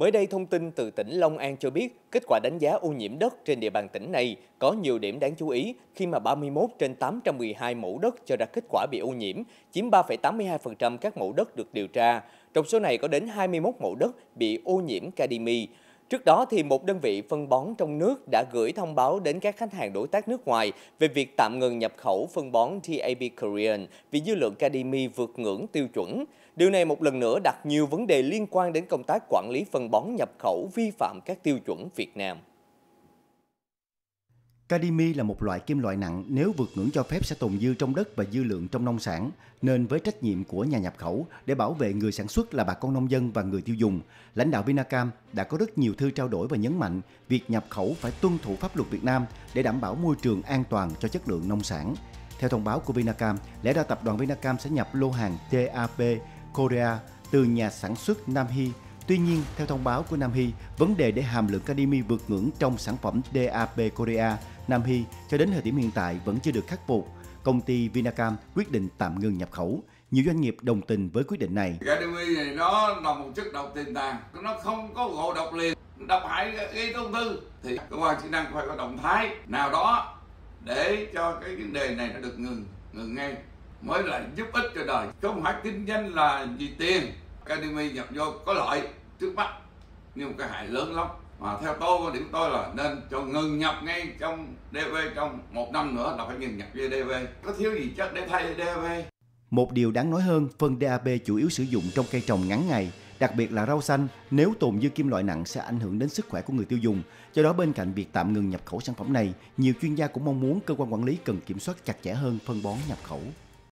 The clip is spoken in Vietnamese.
Mới đây, thông tin từ tỉnh Long An cho biết, kết quả đánh giá ô nhiễm đất trên địa bàn tỉnh này có nhiều điểm đáng chú ý khi mà 31 trên 812 mẫu đất cho ra kết quả bị ô nhiễm, chiếm 3,82% các mẫu đất được điều tra. Trong số này có đến 21 mẫu đất bị ô nhiễm cadmium. Trước đó, thì một đơn vị phân bón trong nước đã gửi thông báo đến các khách hàng đối tác nước ngoài về việc tạm ngừng nhập khẩu phân bón TAB Korean vì dư lượng cadmium vượt ngưỡng tiêu chuẩn. Điều này một lần nữa đặt nhiều vấn đề liên quan đến công tác quản lý phân bón nhập khẩu vi phạm các tiêu chuẩn Việt Nam. Cadmium là một loại kim loại nặng, nếu vượt ngưỡng cho phép sẽ tồn dư trong đất và dư lượng trong nông sản, nên với trách nhiệm của nhà nhập khẩu để bảo vệ người sản xuất là bà con nông dân và người tiêu dùng, lãnh đạo Vinacam đã có rất nhiều thư trao đổi và nhấn mạnh việc nhập khẩu phải tuân thủ pháp luật Việt Nam để đảm bảo môi trường an toàn cho chất lượng nông sản. Theo thông báo của Vinacam, lẽ ra tập đoàn Vinacam sẽ nhập lô hàng TAB Korea từ nhà sản xuất Nam Hy. Tuy nhiên, theo thông báo của Nam Hy, vấn đề để hàm lượng cadmium vượt ngưỡng trong sản phẩm DAP Korea Nam Phi cho đến thời điểm hiện tại vẫn chưa được khắc phục. Công ty Vinacam quyết định tạm ngừng nhập khẩu. Nhiều doanh nghiệp đồng tình với quyết định này. Cadmium này nó là một chất độc tiềm tàng, nó không có ngộ độc liền, độc hại gây ung thư. Thì cơ quan chức năng phải có động thái nào đó để cho cái vấn đề này nó được ngừng ngay, mới lại giúp ích cho đời. Không phải kinh doanh là vì tiền. Cadmium nhập vô có lợi trước mắt nhưng cái hại lớn lắm. Mà theo tôi, điểm tôi là nên cho ngừng nhập ngay trong DAP, trong một năm nữa là phải ngừng nhập về DAP. Có thiếu gì chất để thay DAP. Một điều đáng nói hơn, phân DAP chủ yếu sử dụng trong cây trồng ngắn ngày, đặc biệt là rau xanh, nếu tồn dư kim loại nặng sẽ ảnh hưởng đến sức khỏe của người tiêu dùng. Do đó, bên cạnh việc tạm ngừng nhập khẩu sản phẩm này, nhiều chuyên gia cũng mong muốn cơ quan quản lý cần kiểm soát chặt chẽ hơn phân bón nhập khẩu.